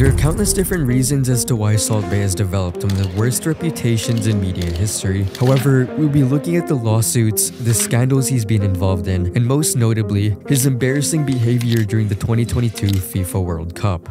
There are countless different reasons as to why Salt Bae has developed one of the worst reputations in media history. However, we'll be looking at the lawsuits, the scandals he's been involved in, and most notably, his embarrassing behavior during the 2022 FIFA World Cup.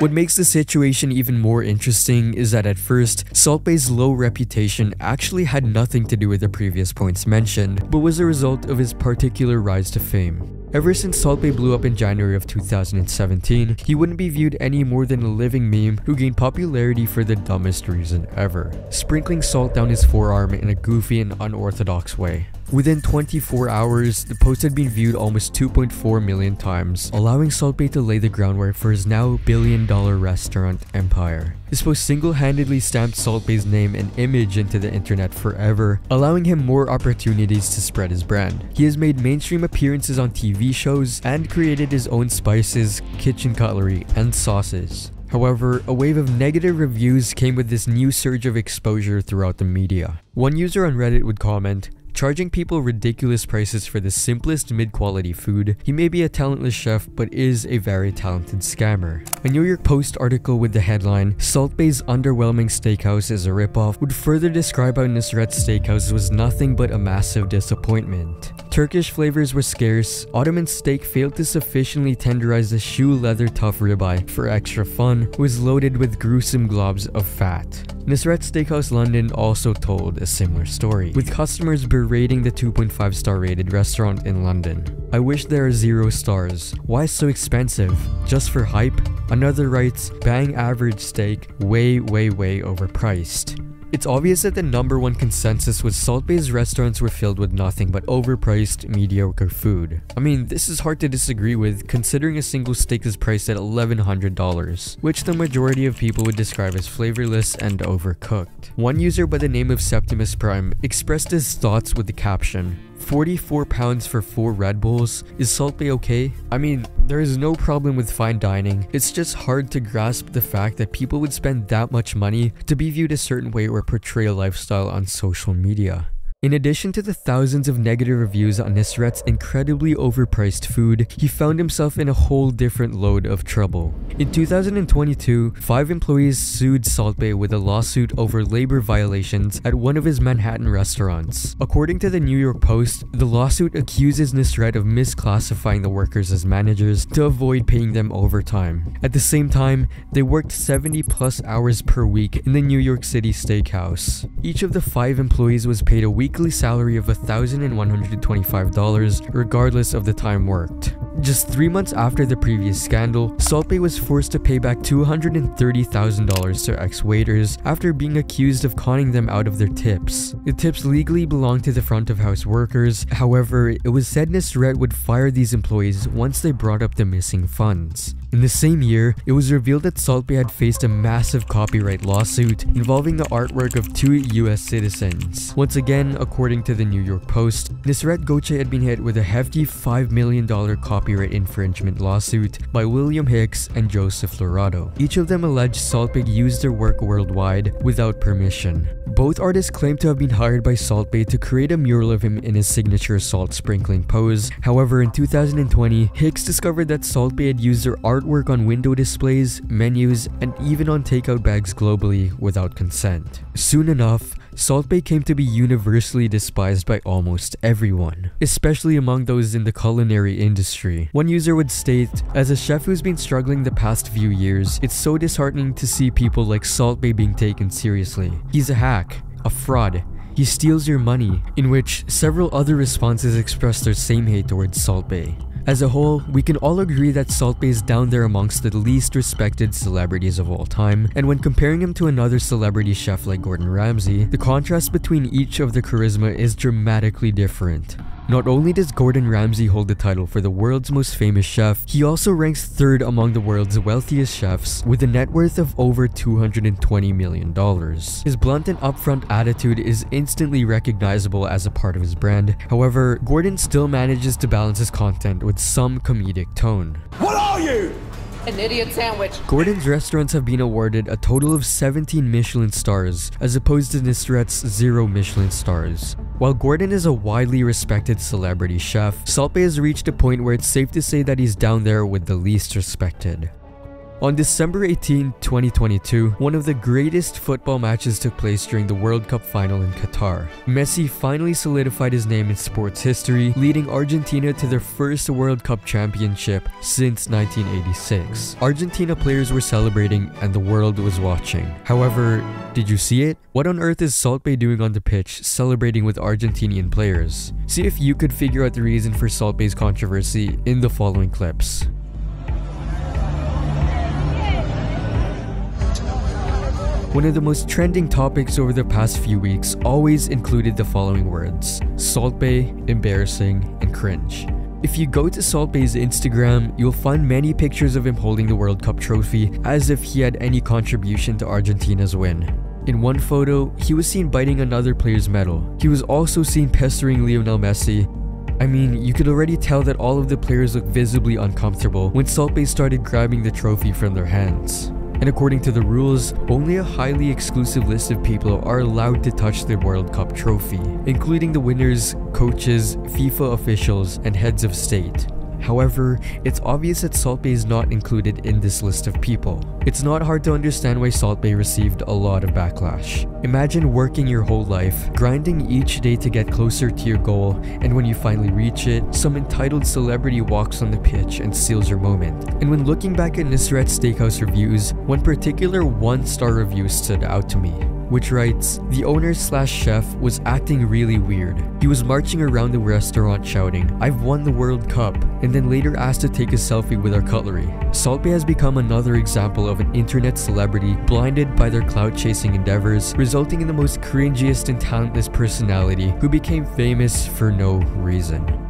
What makes the situation even more interesting is that at first, Salt Bae's low reputation actually had nothing to do with the previous points mentioned, but was a result of his particular rise to fame. Ever since Salt Bae blew up in January of 2017, he wouldn't be viewed any more than a living meme who gained popularity for the dumbest reason ever, sprinkling salt down his forearm in a goofy and unorthodox way. Within 24 hours, the post had been viewed almost 2.4 million times, allowing Salt Bae to lay the groundwork for his now billion-dollar restaurant empire. This post single-handedly stamped Salt Bae's name and image into the internet forever, allowing him more opportunities to spread his brand. He has made mainstream appearances on TV shows and created his own spices, kitchen cutlery, and sauces. However, a wave of negative reviews came with this new surge of exposure throughout the media. One user on Reddit would comment, "Charging people ridiculous prices for the simplest mid-quality food. He may be a talentless chef, but is a very talented scammer." A New York Post article with the headline, "Salt Bae's underwhelming steakhouse is a ripoff," would further describe how Nusret Steakhouse was nothing but a massive disappointment. Turkish flavors were scarce, Ottoman steak failed to sufficiently tenderize the shoe leather tough ribeye for extra fun, was loaded with gruesome globs of fat. Nusret Steakhouse London also told a similar story, with customers rating the 2.5-star rated restaurant in London. "I wish there are 0 stars. Why so expensive? Just for hype?" Another writes, "Bang average steak, way, way, way overpriced." It's obvious that the number one consensus was Salt Bae's restaurants were filled with nothing but overpriced, mediocre food. I mean, this is hard to disagree with, considering a single steak is priced at $1,100, which the majority of people would describe as flavorless and overcooked. One user by the name of Septimus Prime expressed his thoughts with the caption, £44 for 4 Red Bulls, is Salt Bae okay? I mean, there is no problem with fine dining, it's just hard to grasp the fact that people would spend that much money to be viewed a certain way or portray a lifestyle on social media. In addition to the thousands of negative reviews on Nusret's incredibly overpriced food, he found himself in a whole different load of trouble. In 2022, 5 employees sued Salt Bae with a lawsuit over labor violations at one of his Manhattan restaurants. According to the New York Post, the lawsuit accuses Nusret of misclassifying the workers as managers to avoid paying them overtime. At the same time, they worked 70-plus hours per week in the New York City steakhouse. Each of the 5 employees was paid a weekly salary of $1,125 regardless of the time worked. Just 3 months after the previous scandal, Salt Bae was forced to pay back $230,000 to ex-waiters after being accused of conning them out of their tips. The tips legally belonged to the front-of-house workers, however, it was said Nusret would fire these employees once they brought up the missing funds. In the same year, it was revealed that Salt Bae had faced a massive copyright lawsuit involving the artwork of 2 US citizens. Once again, according to the New York Post, Nusret Gökçe had been hit with a hefty $5 million copyright infringement lawsuit by William Hicks and Joseph Lorado. Each of them alleged Salt Bae used their work worldwide without permission. Both artists claimed to have been hired by Salt Bae to create a mural of him in his signature salt sprinkling pose. However, in 2020, Hicks discovered that Salt Bae had used their artwork on window displays, menus, and even on takeout bags globally without consent. Soon enough, Salt Bae came to be universally despised by almost everyone, especially among those in the culinary industry. One user would state, "As a chef who's been struggling the past few years, it's so disheartening to see people like Salt Bae being taken seriously. He's a hack, a fraud. He steals your money," in which several other responses expressed their same hate towards Salt Bae. As a whole, we can all agree that Salt Bae is down there amongst the least respected celebrities of all time, and when comparing him to another celebrity chef like Gordon Ramsay, the contrast between each of their charisma is dramatically different. Not only does Gordon Ramsay hold the title for the world's most famous chef, he also ranks third among the world's wealthiest chefs with a net worth of over $220 million. His blunt and upfront attitude is instantly recognizable as a part of his brand. However, Gordon still manages to balance his content with some comedic tone. "What are you? an idiot sandwich. Gordon's restaurants have been awarded a total of 17 Michelin stars, as opposed to Nusret's 0 Michelin stars. While Gordon is a widely respected celebrity chef, Salpe has reached a point where it's safe to say that he's down there with the least respected. On December 18, 2022, one of the greatest football matches took place during the World Cup final in Qatar. Messi finally solidified his name in sports history, leading Argentina to their first World Cup championship since 1986. Argentina players were celebrating and the world was watching. However, did you see it? What on earth is Salpe doing on the pitch celebrating with Argentinian players? See if you could figure out the reason for Salpe's controversy in the following clips. One of the most trending topics over the past few weeks always included the following words: Salpe, embarrassing, and cringe. If you go to Salpe's Instagram, you'll find many pictures of him holding the World Cup trophy as if he had any contribution to Argentina's win. In one photo, he was seen biting another player's medal. He was also seen pestering Lionel Messi. I mean, you could already tell that all of the players looked visibly uncomfortable when Salpe started grabbing the trophy from their hands. And according to the rules, only a highly exclusive list of people are allowed to touch the World Cup trophy, including the winners, coaches, FIFA officials, and heads of state. However, it's obvious that Salpe is not included in this list of people. It's not hard to understand why Salpe received a lot of backlash. Imagine working your whole life, grinding each day to get closer to your goal, and when you finally reach it, some entitled celebrity walks on the pitch and steals your moment. And when looking back at Nusret Steakhouse reviews, one particular one-star review stood out to me, which writes, "The owner/chef was acting really weird. He was marching around the restaurant shouting, 'I've won the World Cup,' and then later asked to take a selfie with our cutlery." Salpe has become another example of an internet celebrity blinded by their clout-chasing endeavors, resulting in the most cringiest and talentless personality who became famous for no reason.